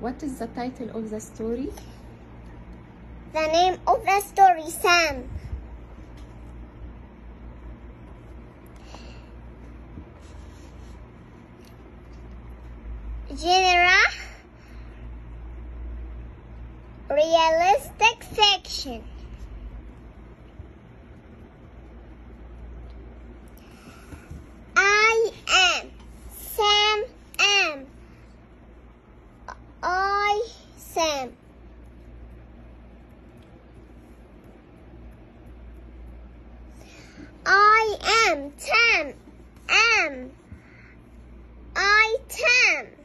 What is the title of the story? The name of the story, Sam. Genre, realistic fiction. I am Sam. Am I Sam? I am Tam. Am I Tam?